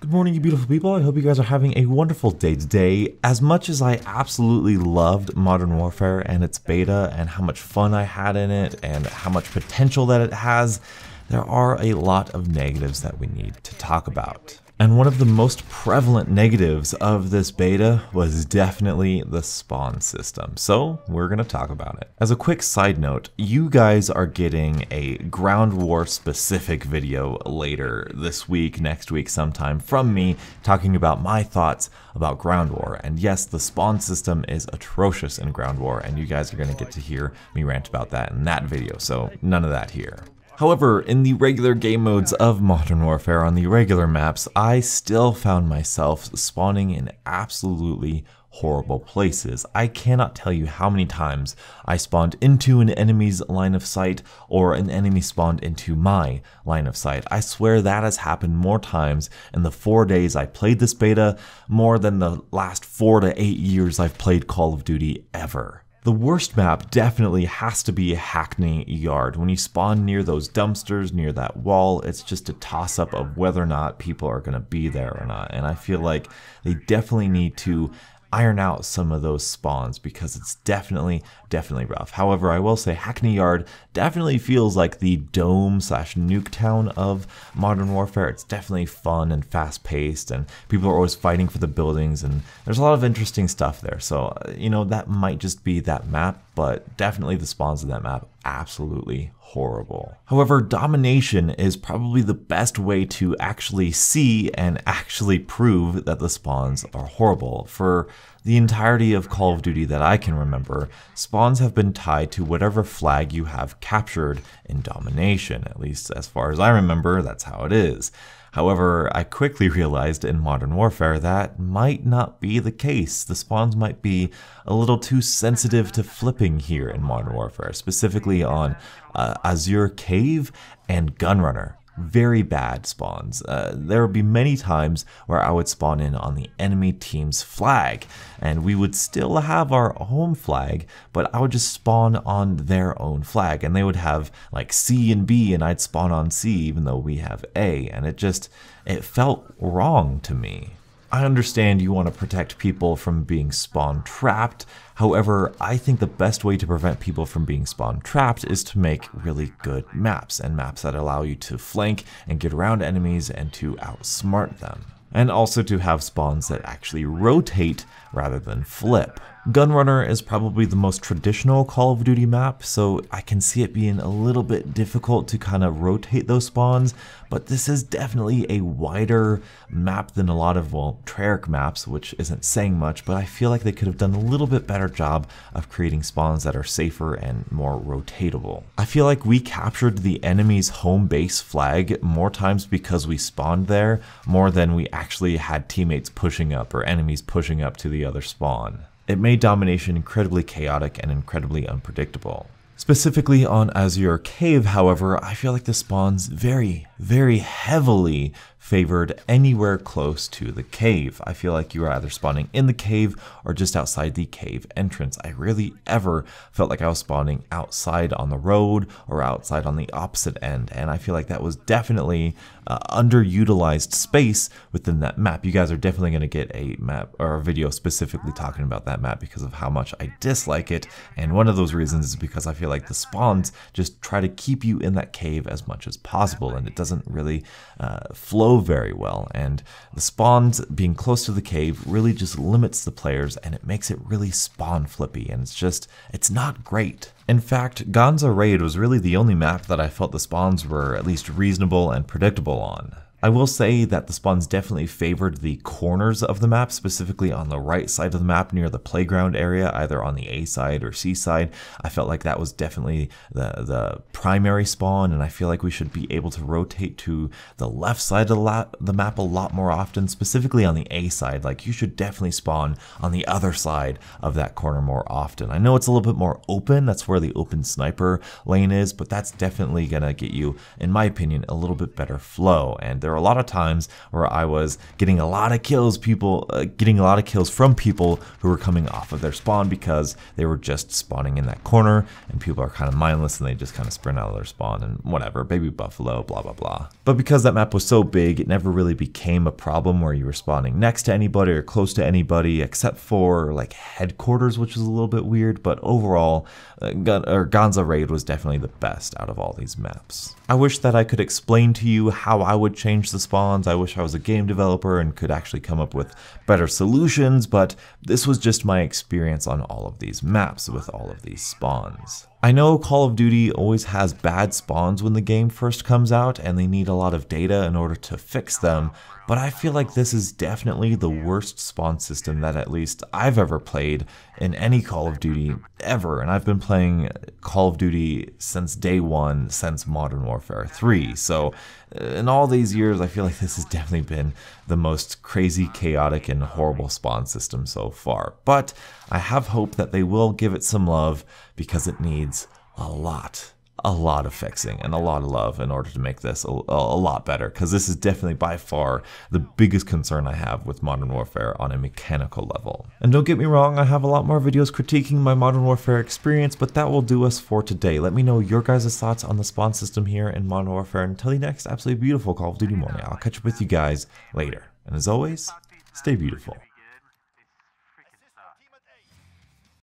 Good morning, you beautiful people. I hope you guys are having a wonderful day today. As much as I absolutely loved Modern Warfare and its beta and how much fun I had in it and how much potential that it has, there are a lot of negatives that we need to talk about. And one of the most prevalent negatives of this beta was definitely the spawn system. So we're going to talk about it. As a quick side note, you guys are getting a Ground War specific video later this week, next week sometime, from me talking about my thoughts about Ground War. And yes, the spawn system is atrocious in Ground War, and you guys are going to get to hear me rant about that in that video. So none of that here. However, in the regular game modes of Modern Warfare on the regular maps, I still found myself spawning in absolutely horrible places. I cannot tell you how many times I spawned into an enemy's line of sight or an enemy spawned into my line of sight. I swear that has happened more times in the 4 days I played this beta more than the last 4 to 8 years I've played Call of Duty ever. The worst map definitely has to be Hackney Yard. When you spawn near those dumpsters, near that wall, it's just a toss-up of whether or not people are going to be there or not. And I feel like they definitely need to iron out some of those spawns because it's definitely rough. However, I will say Hackney Yard definitely feels like the dome/nuketown of Modern Warfare. It's definitely fun and fast-paced, and people are always fighting for the buildings, and there's a lot of interesting stuff there. So, you know, that might just be that map, but definitely the spawns of that map absolutely horrible. However, Domination is probably the best way to actually see and actually prove that the spawns are horrible. For the entirety of Call of Duty that I can remember, spawns have been tied to whatever flag you have captured in Domination. At least as far as I remember, that's how it is. However, I quickly realized in Modern Warfare that might not be the case. The spawns might be a little too sensitive to flipping here in Modern Warfare, specifically on Azure Cave and Gunrunner. Very bad spawns. There would be many times where I would spawn in on the enemy team's flag, and we would still have our home flag, but I would just spawn on their own flag, and they would have like C and B, and I'd spawn on C even though we have A, and it felt wrong to me. I understand you want to protect people from being spawn trapped. However, I think the best way to prevent people from being spawn trapped is to make really good maps, and maps that allow you to flank and get around enemies and to outsmart them. And also to have spawns that actually rotate rather than flip. Gunrunner is probably the most traditional Call of Duty map, so I can see it being a little bit difficult to kind of rotate those spawns, but this is definitely a wider map than a lot of, well, Treyarch maps, which isn't saying much, but I feel like they could have done a little bit better job of creating spawns that are safer and more rotatable. I feel like we captured the enemy's home base flag more times because we spawned there, more than we actually had teammates pushing up or enemies pushing up to the other spawn. It made Domination incredibly chaotic and incredibly unpredictable. Specifically on Azure Cave, however, I feel like the spawns very heavily favored anywhere close to the cave. I feel like you were either spawning in the cave or just outside the cave entrance. I rarely ever felt like I was spawning outside on the road or outside on the opposite end, and I feel like that was definitely underutilized space within that map. You guys are definitely going to get a map or a video specifically talking about that map because of how much I dislike it, and one of those reasons is because I feel like the spawns just try to keep you in that cave as much as possible, and it doesn't really flow very well, and the spawns being close to the cave really just limits the players, and it makes it really spawn flippy, and it's not great. In fact, Gunzo Raid was really the only map that I felt the spawns were at least reasonable and predictable on. I will say that the spawns definitely favored the corners of the map, specifically on the right side of the map near the playground area, either on the A side or C side. I felt like that was definitely the primary spawn, and I feel like we should be able to rotate to the left side of the map a lot more often, specifically on the A side. Like, you should definitely spawn on the other side of that corner more often. I know it's a little bit more open, that's where the open sniper lane is, but that's definitely gonna get you, in my opinion, a little bit better flow, and There were a lot of times where I was getting a lot of kills, from people who were coming off of their spawn because they were just spawning in that corner, and people are kind of mindless and they just kind of sprint out of their spawn and whatever, baby buffalo, blah, blah, blah. But because that map was so big, it never really became a problem where you were spawning next to anybody or close to anybody except for like headquarters, which was a little bit weird, but overall, Gunzo Raid was definitely the best out of all these maps. I wish that I could explain to you how I would change the spawns. I wish I was a game developer and could actually come up with better solutions, but this was just my experience on all of these maps with all of these spawns. I know Call of Duty always has bad spawns when the game first comes out and they need a lot of data in order to fix them, but I feel like this is definitely the worst spawn system that at least I've ever played in any Call of Duty ever, and I've been playing Call of Duty since day one, since Modern Warfare 3, so in all these years I feel like this has definitely been the most crazy, chaotic, and horrible spawn system so far, but I have hope that they will give it some love because it needs a lot of fixing and a lot of love in order to make this a lot better, because this is definitely by far the biggest concern I have with Modern Warfare on a mechanical level. And don't get me wrong, I have a lot more videos critiquing my Modern Warfare experience, but that will do us for today. Let me know your guys' thoughts on the spawn system here in Modern Warfare. Until the next absolutely beautiful Call of Duty morning, I'll catch up with you guys later. And as always, stay beautiful.